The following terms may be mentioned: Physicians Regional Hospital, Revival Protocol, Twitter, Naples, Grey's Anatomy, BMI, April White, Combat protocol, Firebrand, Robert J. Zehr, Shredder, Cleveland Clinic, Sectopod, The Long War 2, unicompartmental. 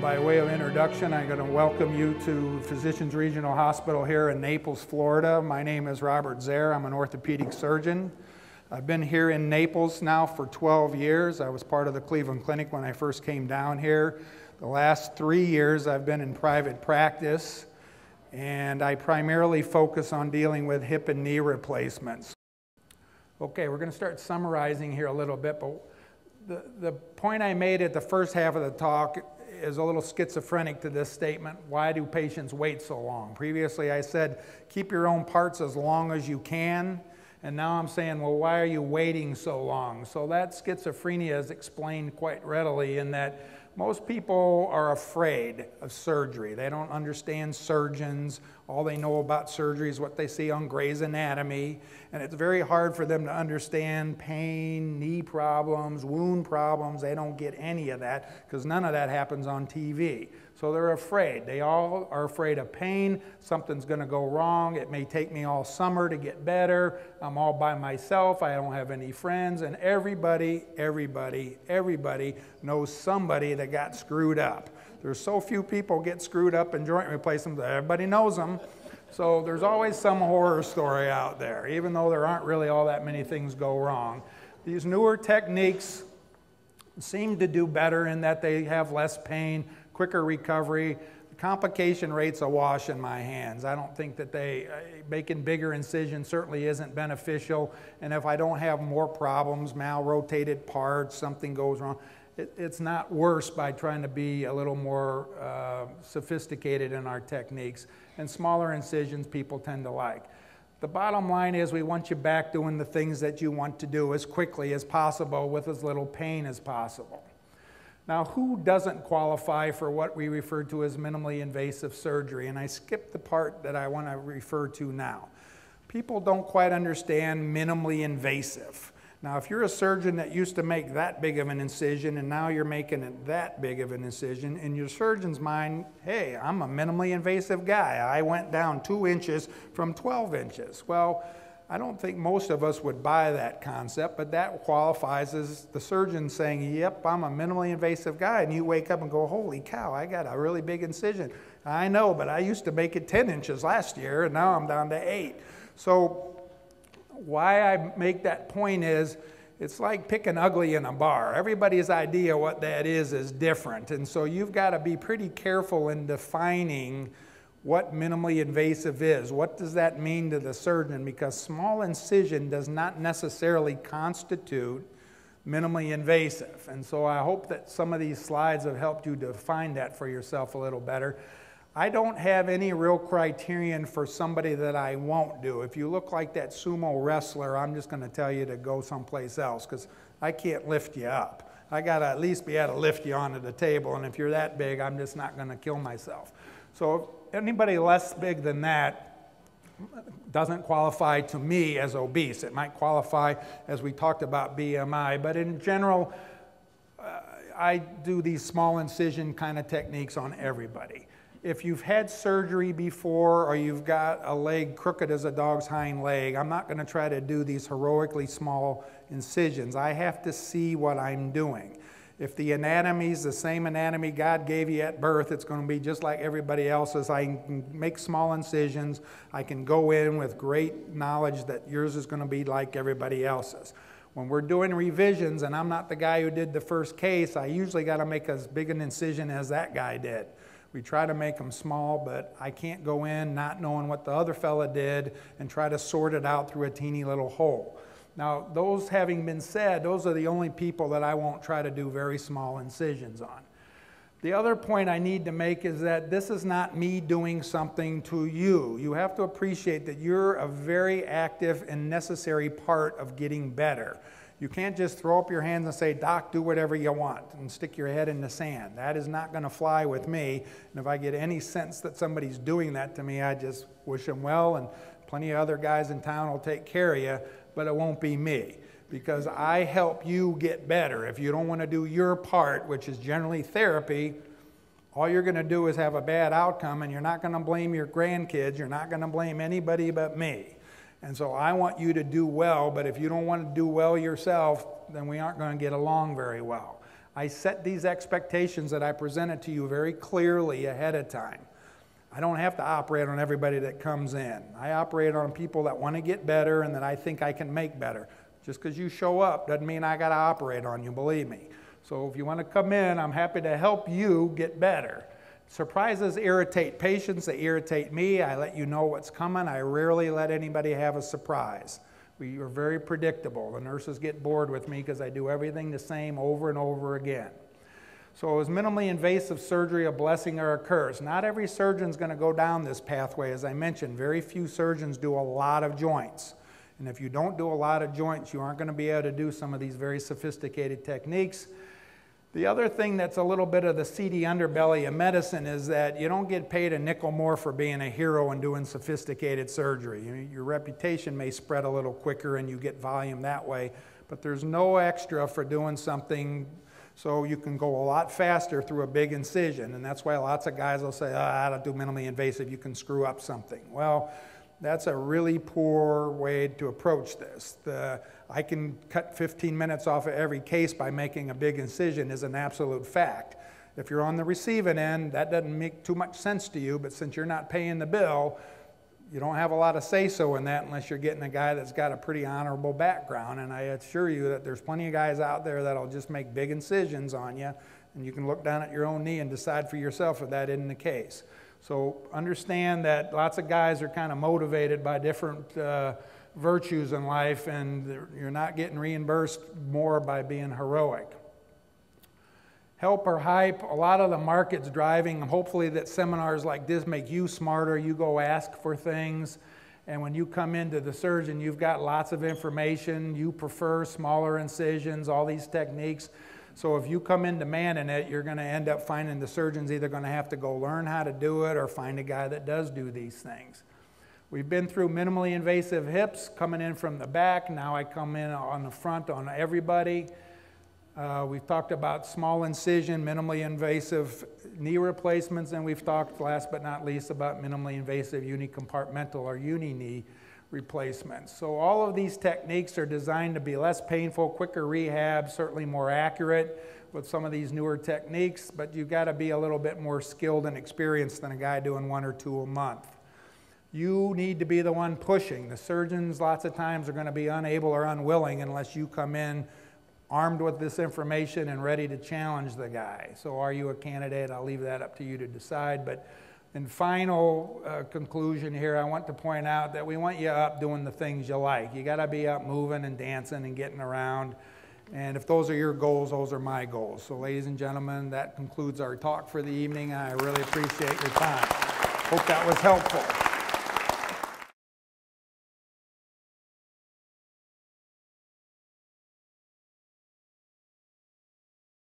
By way of introduction, I'm going to welcome you to Physicians Regional Hospital here in Naples, Florida. My name is Robert Zehr. I'm an orthopedic surgeon. I've been here in Naples now for 12 years. I was part of the Cleveland Clinic when I first came down here. The last 3 years I've been in private practice, and I primarily focus on dealing with hip and knee replacements. Okay, we're going to start summarizing here a little bit, but the point I made at the first half of the talk is a little schizophrenic to this statement. Why do patients wait so long? Previously I said, keep your own parts as long as you can. And now I'm saying, well, why are you waiting so long? So that schizophrenia is explained quite readily in that most people are afraid of surgery. They don't understand surgeons. All they know about surgery is what they see on Grey's Anatomy. And it's very hard for them to understand pain, knee problems, wound problems. They don't get any of that because none of that happens on TV. So they're afraid. They all are afraid of pain. Something's going to go wrong. It may take me all summer to get better. I'm all by myself. I don't have any friends. And everybody knows somebody that got screwed up. There's so few people get screwed up in joint replacements that everybody knows them. So there's always some horror story out there, even though there aren't really all that many things go wrong. These newer techniques seem to do better in that they have less pain, quicker recovery. The complication rate's a wash in my hands. I don't think that making bigger incisions certainly isn't beneficial. And if I don't have more problems, malrotated parts, something goes wrong, it's not worse by trying to be a little more sophisticated in our techniques. And smaller incisions people tend to like. The bottom line is we want you back doing the things that you want to do as quickly as possible with as little pain as possible. Now, who doesn't qualify for what we refer to as minimally invasive surgery? And I skipped the part that I want to refer to now. People don't quite understand minimally invasive. Now, if you're a surgeon that used to make that big of an incision and now you're making it that big of an incision, in your surgeon's mind, hey, I'm a minimally invasive guy. I went down 2 inches from 12 inches. Well, I don't think most of us would buy that concept, but that qualifies as the surgeon saying, yep, I'm a minimally invasive guy, and you wake up and go, holy cow, I got a really big incision. I know, but I used to make it 10 inches last year, and now I'm down to 8. So why I make that point is, it's like picking ugly in a bar. Everybody's idea what that is different, and so you've got to be pretty careful in defining what minimally invasive is. What does that mean to the surgeon? Because small incision does not necessarily constitute minimally invasive. And so I hope that some of these slides have helped you define that for yourself a little better. I don't have any real criterion for somebody that I won't do. If you look like that sumo wrestler, I'm just going to tell you to go someplace else because I can't lift you up. I got to at least be able to lift you onto the table. And if you're that big, I'm just not going to kill myself. So anybody less big than that doesn't qualify to me as obese. It might qualify, as we talked about, BMI, but in general, I do these small incision kind of techniques on everybody. If you've had surgery before or you've got a leg crooked as a dog's hind leg, I'm not going to try to do these heroically small incisions. I have to see what I'm doing. If the anatomy's the same anatomy God gave you at birth, it's going to be just like everybody else's. I can make small incisions. I can go in with great knowledge that yours is going to be like everybody else's. When we're doing revisions, and I'm not the guy who did the first case, I usually got to make as big an incision as that guy did. We try to make them small, but I can't go in not knowing what the other fella did and try to sort it out through a teeny little hole. Now, those having been said, those are the only people that I won't try to do very small incisions on. The other point I need to make is that this is not me doing something to you. You have to appreciate that you're a very active and necessary part of getting better. You can't just throw up your hands and say, Doc, do whatever you want, and stick your head in the sand. That is not going to fly with me. And if I get any sense that somebody's doing that to me, I just wish them well, and plenty of other guys in town will take care of you. But it won't be me, because I help you get better. If you don't want to do your part, which is generally therapy, all you're going to do is have a bad outcome, and you're not going to blame your grandkids. You're not going to blame anybody but me. And so I want you to do well, but if you don't want to do well yourself, then we aren't going to get along very well. I set these expectations that I presented to you very clearly ahead of time. I don't have to operate on everybody that comes in. I operate on people that want to get better and that I think I can make better. Just because you show up doesn't mean I got to operate on you, believe me. So if you want to come in, I'm happy to help you get better. Surprises irritate patients, they irritate me. I let you know what's coming. I rarely let anybody have a surprise. We are very predictable. The nurses get bored with me because I do everything the same over and over again. So is minimally invasive surgery a blessing or a curse? Not every surgeon's going to go down this pathway. As I mentioned, very few surgeons do a lot of joints. And if you don't do a lot of joints, you aren't going to be able to do some of these very sophisticated techniques. The other thing that's a little bit of the seedy underbelly of medicine is that you don't get paid a nickel more for being a hero and doing sophisticated surgery. Your reputation may spread a little quicker and you get volume that way, but there's no extra for doing something. So you can go a lot faster through a big incision, and that's why lots of guys will say, oh, I don't do minimally invasive, you can screw up something. Well, that's a really poor way to approach this. I can cut 15 minutes off of every case by making a big incision is an absolute fact. If you're on the receiving end, that doesn't make too much sense to you, but since you're not paying the bill, you don't have a lot of say-so in that unless you're getting a guy that's got a pretty honorable background. And I assure you that there's plenty of guys out there that'll just make big incisions on you, and you can look down at your own knee and decide for yourself if that isn't the case. So understand that lots of guys are kind of motivated by different virtues in life, and you're not getting reimbursed more by being heroic. Help or hype, a lot of the market's driving. Hopefully that seminars like this make you smarter. You go ask for things, and when you come into the surgeon, you've got lots of information. You prefer smaller incisions, all these techniques. So if you come in demanding it, you're going to end up finding the surgeon's either going to have to go learn how to do it or find a guy that does do these things. We've been through minimally invasive hips, coming in from the back. Now I come in on the front on everybody. We've talked about small incision, minimally invasive knee replacements, and we've talked last but not least about minimally invasive unicompartmental or uni-knee replacements. So all of these techniques are designed to be less painful, quicker rehab, certainly more accurate with some of these newer techniques, but you've got to be a little bit more skilled and experienced than a guy doing one or two a month. You need to be the one pushing. The surgeons lots of times are going to be unable or unwilling unless you come in armed with this information and ready to challenge the guy. So are you a candidate? I'll leave that up to you to decide. But in final conclusion here, I want to point out that we want you up doing the things you like. You gotta be up moving and dancing and getting around. And if those are your goals, those are my goals. So ladies and gentlemen, that concludes our talk for the evening. I really appreciate your time. Hope that was helpful.